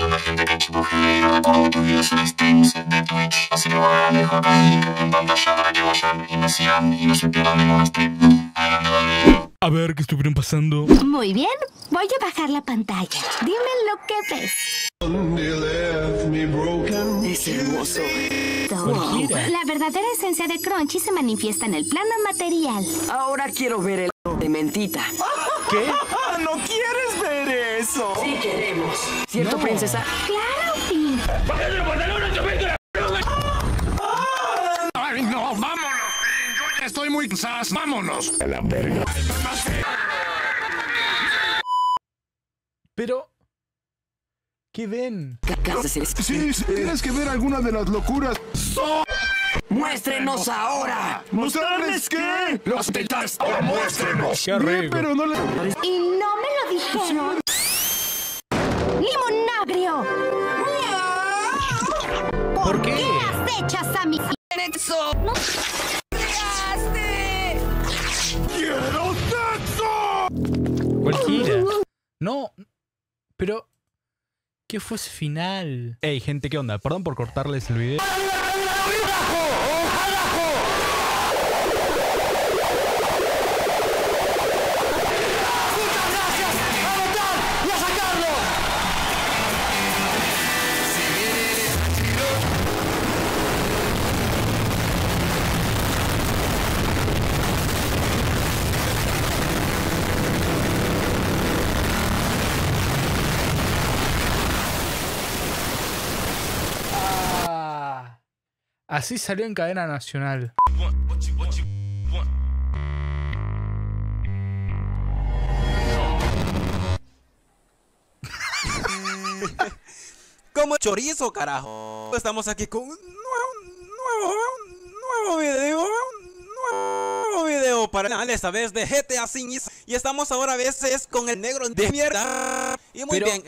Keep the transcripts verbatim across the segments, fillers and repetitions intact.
que la gente de chipogd era como tuviese streams de Twitch, así que vayan a dejar ahí en pantalla para que vayan y me sigan y no se pierdan ningún stream. A ver qué estuvieron pasando. Muy bien, voy a bajar la pantalla. Dime lo que ves. Es hermoso. Wow. La verdadera esencia de Crunchy se manifiesta en el plano material. Ahora quiero ver el de Mentita. ¿Qué? ¿No quieres ver eso? Sí queremos. ¿Cierto, no, princesa? ¡Claro, Pin! ¡Bájale los pantalones, chupito! ¡Ay, no! ¡Vámonos! Yo ya estoy muy sas. ¡Vámonos! A la verga. Pero... ¿qué ven? Sí, tienes que ver alguna de las locuras. ¡So! ¡Muéstrenos ahora! ¿Mostrarles qué? ¡Los tetas! ¡Ahora muéstrenos! ¡Qué rico! Pero no le... ¡Y no me lo dijeron! ¡Limonagrio! ¿Por qué? ¿Qué has hecho a mi... ¡Nexo! ¡No! ¡Creaste! ¡Quiero Nexo! Cualquiera. No, pero... ¿qué fue ese final? Ey, gente, ¿qué onda? Perdón por cortarles el video. Así salió en cadena nacional. Como chorizo, carajo. Estamos aquí con un nuevo, nuevo, nuevo video, un nuevo video para el canal, esta vez de G T A cinco. Y estamos ahora a veces con el negro de mierda. Y muy bien.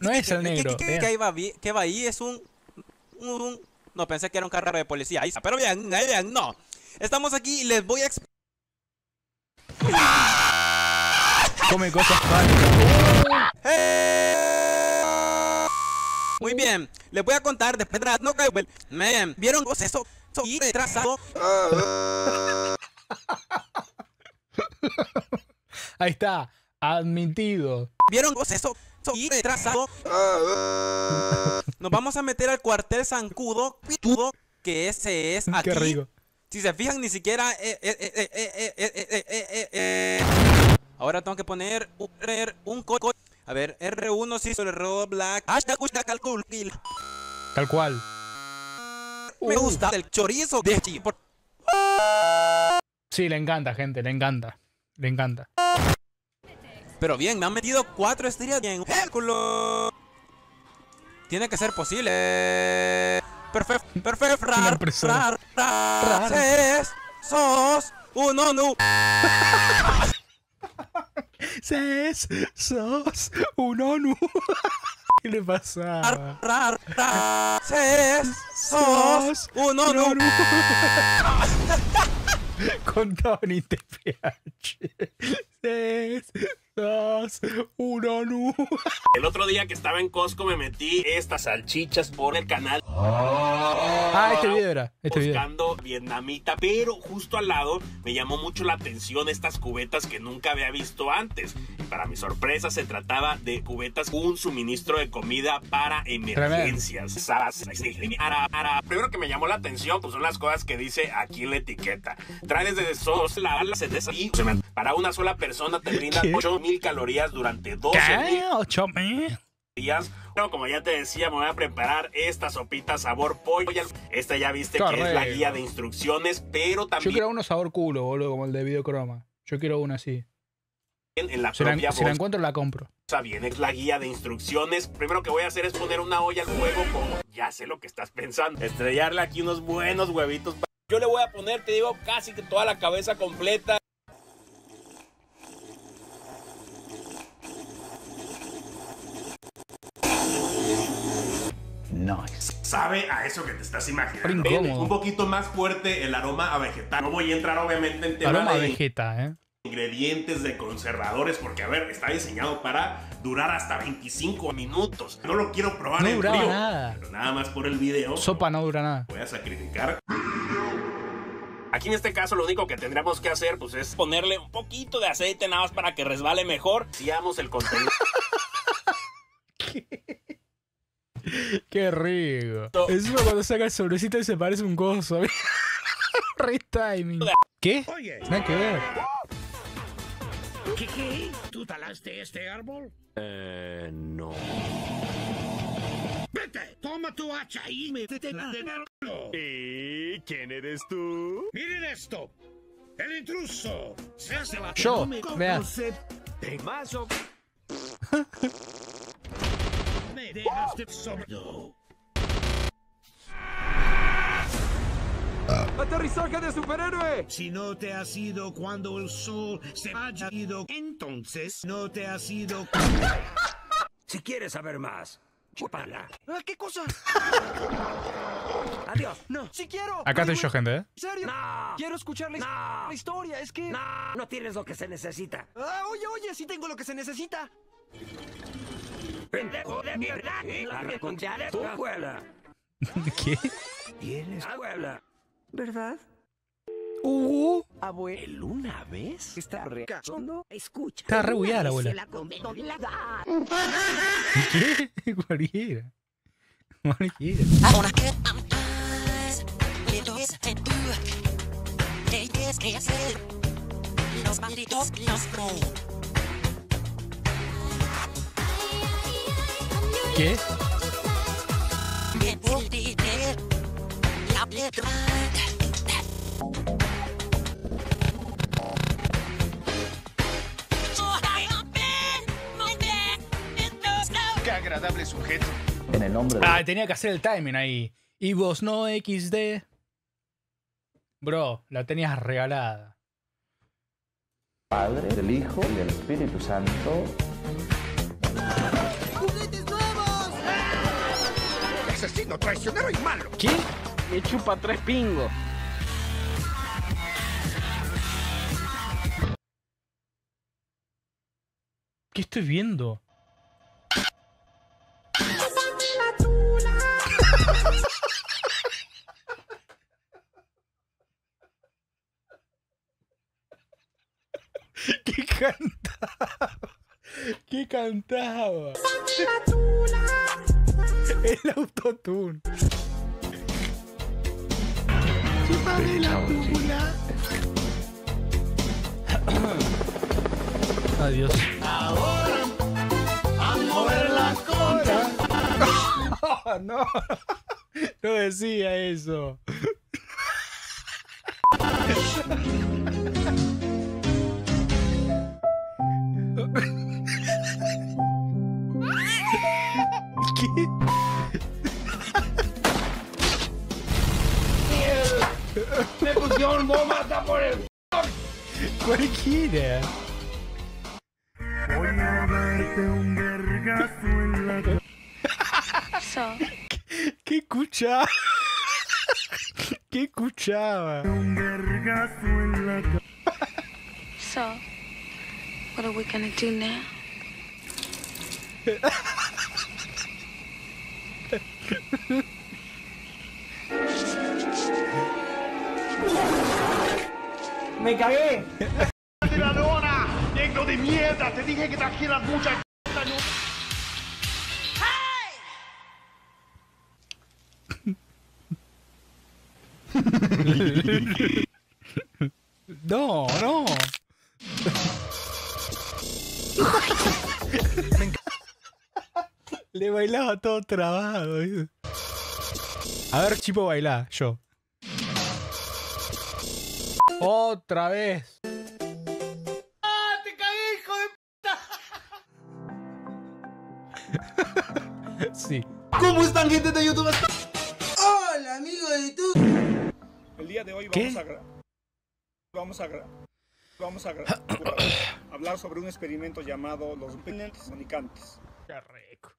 No es el negro. Que va ahí es un... un... no, pensé que era un carrero de policía. Ahí está. Pero bien, bien, no. Estamos aquí y les voy a explicar. Come cosas falsas. Hey. Muy bien. Les voy a contar después de... no caigo. Man, ¿vieron vos eso? Y retrasado. Ahí está. Admitido. ¿Vieron vos eso? Y retrasado. Nos vamos a meter al cuartel zancudo, pitudo, que ese es aquí. Qué rico. Si se fijan, ni siquiera... Eh, eh, eh, eh, eh, eh, eh, eh. Ahora tengo que poner un, un co... co a ver, R uno sí sobre Roblox. Tal cual. Me uh. gusta el chorizo de Chipor. Sí, le encanta, gente, le encanta. Le encanta. Pero bien, me han metido cuatro estrellas en Hércules. Tiene que ser posible. Perfecto, perfecto, rar, rar, rar, seres, sos, uno, no. Seres, sos, uno, no. ¿Qué le pasa? Rar, rar, rar, seres, sos, uno, no. Con Tony T P H. Uno, no. El otro día que estaba en Costco me metí estas salchichas por el canal. Oh. Ah, este video era. Este buscando video. Vietnamita, pero justo al lado me llamó mucho la atención estas cubetas que nunca había visto antes. Y para mi sorpresa se trataba de cubetas con un suministro de comida para emergencias. Primero que me llamó la atención pues son las cosas que dice aquí la etiqueta. Trae desde sos la ala y para una sola persona te brinda ocho mil calorías durante doce mil días. Bueno, como ya te decía, me voy a preparar esta sopita sabor pollo. Esta ya viste Carreo. Que es la guía de instrucciones, pero también... yo quiero uno sabor culo, boludo, como el de Videocroma. Yo quiero uno así. En la si, propia la, si la encuentro, la compro. Bien, es la guía de instrucciones. Primero que voy a hacer es poner una olla al fuego como... ya sé lo que estás pensando. Estrellarle aquí unos buenos huevitos. Yo le voy a poner, te digo, casi que toda la cabeza completa. Nice. Sabe a eso que te estás imaginando. Un poquito más fuerte el aroma a vegetal. No voy a entrar obviamente en tema aroma de vegeta, ¿eh? Ingredientes de conservadores, porque a ver, está diseñado para durar hasta veinticinco minutos. No lo quiero probar no en frío. Nada. Pero nada más por el video. Sopa no dura nada. Voy a sacrificar. Aquí en este caso lo único que tendríamos que hacer pues es ponerle un poquito de aceite nada más para que resbale mejor. Sigamos el contenido. ¿Qué? Qué rico. No. Es como cuando saca el sobrecito y se parece un gozo. Re timing. ¿Qué? Oye. Nada que ver. ¿Qué, qué? ¿Tú talaste este árbol? Eh, no. Vete, toma tu hacha y métete la de verlo. ¿Y quién eres tú? Miren esto. El intruso. Se hace la... Yo, no vea. De mazo. Me dejaste sordo. ¡Aterrizaje de superhéroe! Si no te has ido cuando el sol se haya ido, entonces no te has ido. Si quieres saber más, chúpala. ¿Qué cosa? Adiós. No, si quiero. Acá estoy yo, gente, ¿eh? ¿En serio? No. Quiero escuchar la, no. la historia, es que... No, no tienes lo que se necesita. Ah, oye, oye, sí tengo lo que se necesita. Pendejo de mierda, y la reconcha de tu abuela. ¿Qué? ¿Tienes abuela? ¿Verdad? Uh, abuelo, una vez está recachondo. Escucha. Está re bugueada la abuela. ¿Qué? Cualquiera. Cualquiera. Los malditos los no. ¿Qué? Qué agradable sujeto. En el nombre de... Ah, tenía que hacer el timing ahí. Y vos no equis de. Bro, la tenías regalada. Padre, del Hijo y del Espíritu Santo. ¡Juguetes nuevos! ¡Ah! Asesino, traicionero y malo. ¿Qué? Me chupa tres pingos. ¿Qué estoy viendo? ¿Qué cantaba? ¿Qué cantaba? El autotune. Chúpame la tula. Adiós. Ahora, a mover la cola. Oh, no, no decía eso. Me pusieron bomba hasta por el... Cualquiera. Voy a darte un vergazo en la... ¿Qué escuchaba? ¿Qué escuchaba? Un vergazo en la... So, what are we gonna do now? ¡Me cagué! ¡De la lona! ¡Negro de mierda! ¡Te dije que trajeras mucha c***a! ¡Hey! ¡No, no! Le bailaba todo trabado. A ver, Chipo, baila, yo. Otra vez. ¡Ah, te cagué, hijo de puta! Sí. ¿Cómo están, gente de YouTube? Hola, amigo de YouTube. El día de hoy vamos ¿Qué? a vamos a vamos a hablar sobre un experimento llamado los pendientes sonicantes. Qué rico.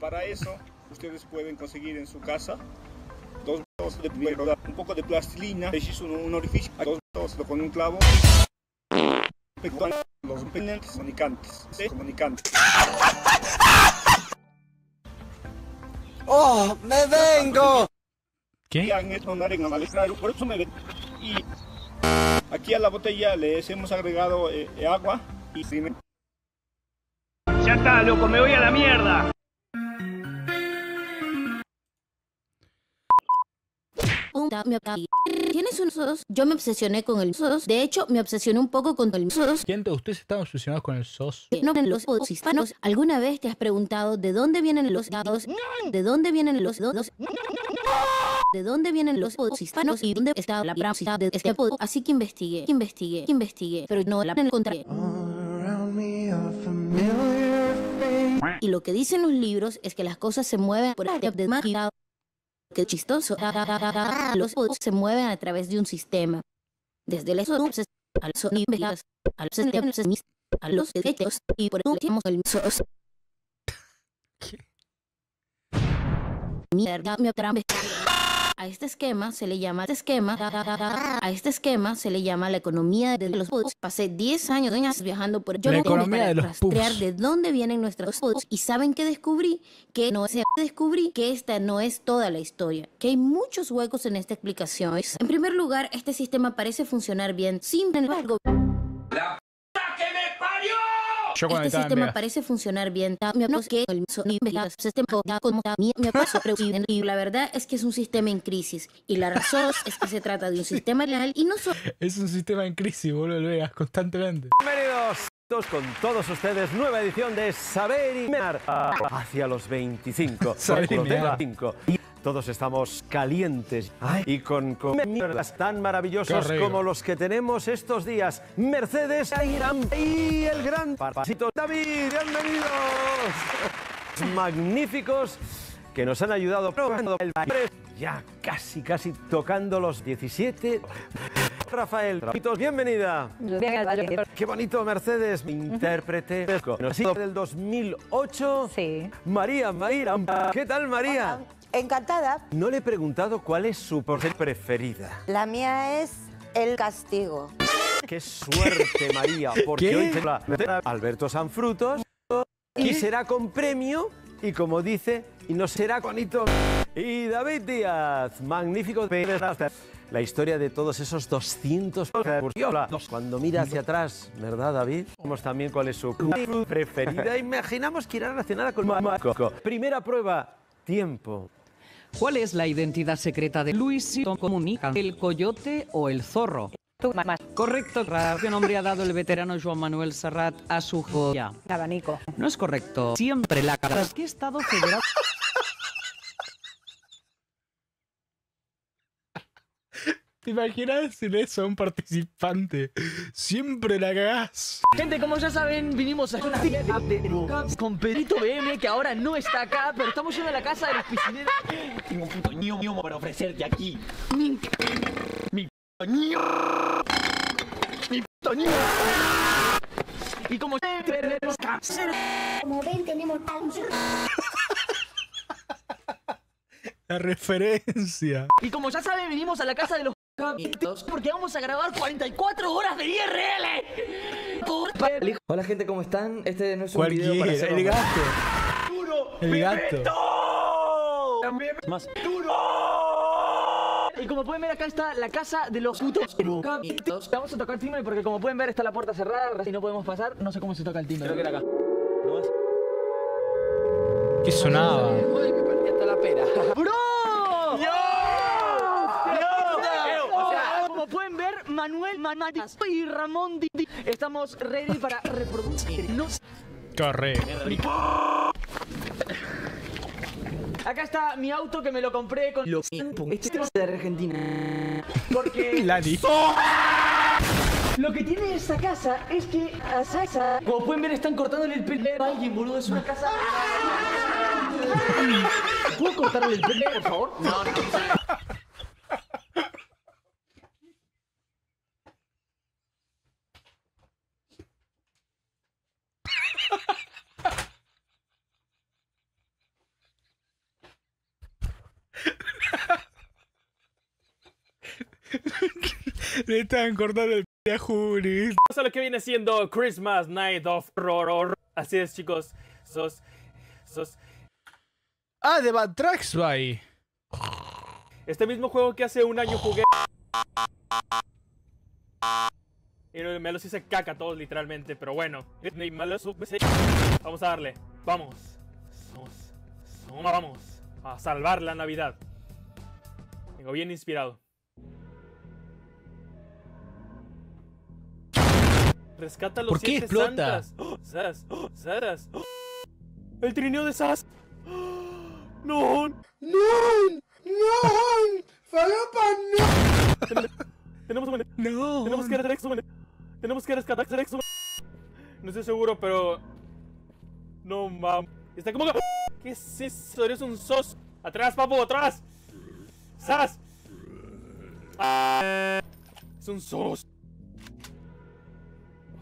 Para eso, ustedes pueden conseguir en su casa dos bolas de plomo, un poco de plastilina, echis un, un orificio, dos, dos, con un clavo, Los opinantes comunicantes. ¿Sí? Comunicantes. ¡Oh! ¡Me vengo! ¿Qué? Por eso me ven. Y aquí a la botella les hemos agregado eh, agua y cine. Ya está, loco, me voy a la mierda. ¿Tienes un sodos? Yo me obsesioné con el sodos. De hecho, me obsesioné un poco con el sodos. ¿Quién de ustedes está obsesionado con el sodos? No, en los sodos hispanos. ¿Alguna vez te has preguntado de dónde vienen los dados? ¿De dónde vienen los dodos? ¿De dónde vienen los sodos hispanos? ¿Y dónde está la práctica de este pod? Así que investigué, investigué, investigué, pero no la encontré. Y lo que dicen los libros es que las cosas se mueven por arte de magia. Qué chistoso. Los pods se mueven a través de un sistema. Desde los subs al sonido a los sistemas, a los derechos y por último el sos. Mierda, me atrape. A este esquema se le llama esquema. A este esquema se le llama la economía de los pods. Pasé diez años viajando por yo para rastrear de dónde vienen nuestros pods. Y saben que descubrí que no se descubrí que esta no es toda la historia, que hay muchos huecos en esta explicación. En primer lugar, este sistema parece funcionar bien, sin embargo, ¡la puta que me parió! Este sistema parece funcionar bien. La verdad es que es un sistema en crisis. Y la razón es que se trata de un sistema leal y no solo. Es un sistema en crisis, boludo, lo veas constantemente. Bienvenidos con todos ustedes, nueva edición de Saber y Mear hacia los veinticinco. Saber y Mear. Todos estamos calientes y con comidas tan maravillosas como los que tenemos estos días. Mercedes y el gran Papacito David. Bienvenidos. Magníficos que nos han ayudado probando el baile. Ya casi, casi tocando los diecisiete. Rafael Rapitos, bienvenida. Qué bonito, Mercedes, mi intérprete del dos mil ocho. Sí. María Mayra. ¿Qué tal, María? Encantada. No le he preguntado cuál es su porción preferida. La mía es el castigo. Qué suerte, María, porque ¿qué? Hoy será Alberto Sanfrutos y será con premio y, como dice, y no será bonito. Y David Díaz, magnífico. La historia de todos esos doscientos... Cuando mira hacia atrás, ¿verdad, David? Vemos también cuál es su preferida. Imaginamos que irá relacionada con Marco. Primera prueba, tiempo. ¿Cuál es la identidad secreta de Luisito Comunica? ¿El coyote o el zorro? Correcto. ¿Qué nombre ha dado el veterano Joan Manuel Serrat a su joya? Abanico. No es correcto. Siempre la cara. ¿Qué estado federal? ¿Te imaginas decir eso a un participante? ¡Siempre la cagás! Gente, como ya saben, vinimos a una fiesta con Pedrito B M, que ahora no está acá, pero estamos yendo a la casa de los piscineros. Tengo un puto ño ño para ofrecerte aquí. Mi puto ño. Mi puto ño. Y como tenemos cáncer, como ven, tenemos cáncer. La referencia. Y como ya saben, vinimos a la casa de los... porque vamos a grabar cuarenta y cuatro horas de I R L. Hola, gente, ¿cómo están? Este no es un video para hacer el gato. Duro. El gato. También más duro. Y como pueden ver, acá está la casa de los putos. Vamos a tocar el timbre porque, como pueden ver, está la puerta cerrada y no podemos pasar. No sé cómo se toca el timbre. Creo que era acá. ¿Qué sonaba? Me partí hasta la pera. ¡Bro! Pueden ver, Manuel Manatas y Ramón Didi. Estamos ready para reproducirnos. Corre. Acá está mi auto que me lo compré con los puntos de Argentina. Porque... Lali. Lo que tiene esta casa es que a Sasa, como pueden ver, están cortándole el pelo a alguien, boludo. Es una casa... ¿Puedo cortarle el pelo, por favor? No, no, no. Le estaban cortando el Te jures. Vamos a lo que viene siendo Christmas Night of Horror. Así es, chicos. Sos. Sos. Ah, de Bad Tracks by. Este mismo juego que hace un año jugué. Y me los hice caca todos, literalmente. Pero bueno. Vamos a darle. Vamos. Vamos. Vamos. A salvar la Navidad. Vengo bien inspirado. Rescata a los siete santas. ¿Por qué explota? ¡Sas! ¡Sas! ¡El trineo de Sas! ¡No! ¡No! ¡No! ¡Falopa, no! Tenemos que... ¡No! Tenemos que rescatar... Tenemos que rescatar... No estoy seguro, pero... No, mames. Está como... ¿Qué es eso? Eres un sos. ¡Atrás, papu! ¡Atrás! ¡Sas! Ah, es un sos.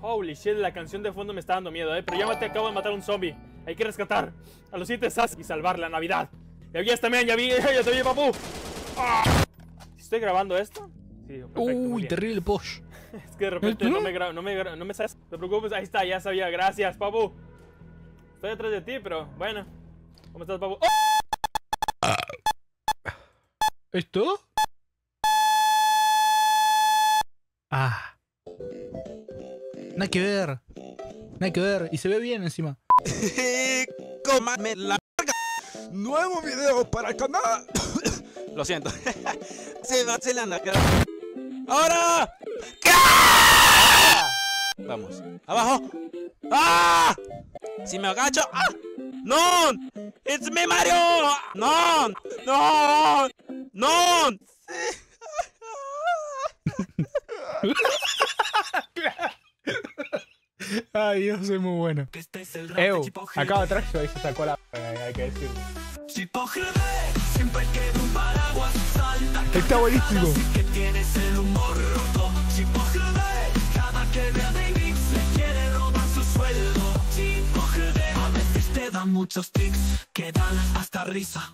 Holy shit, la canción de fondo me está dando miedo, eh. Pero ya me te acabo de matar a un zombie. Hay que rescatar a los siete sas y salvar la Navidad. Ya vi esta, man, ya vi, ya te vi, papu. ¡Ah! ¿Estoy grabando esto? Sí, perfecto. Uy, terrible posh. Es que de repente no me grabo, no me grabo, no me sabes. No te preocupes, ahí está, ya sabía, gracias, papu. Estoy detrás de ti, pero bueno. ¿Cómo estás, papu? ¡Oh! ¿Esto? Ah. Nada que ver, nada que ver, y se ve bien encima. ¡Cómame la verga! ¡Nuevo video para el canal! Lo siento. Se va a la cara. ¡Ahora! ¿Qué? Vamos, abajo. ¡Ah! Si me agacho. ¡Ah! ¡No! ¡It's me, Mario! ¡No! ¡No! ¡No! Ay, yo soy muy bueno. Ew, acaba atrás y se sacó la... Hay que decirlo. Está buenísimo. A veces te dan muchos tics que dan hasta risa.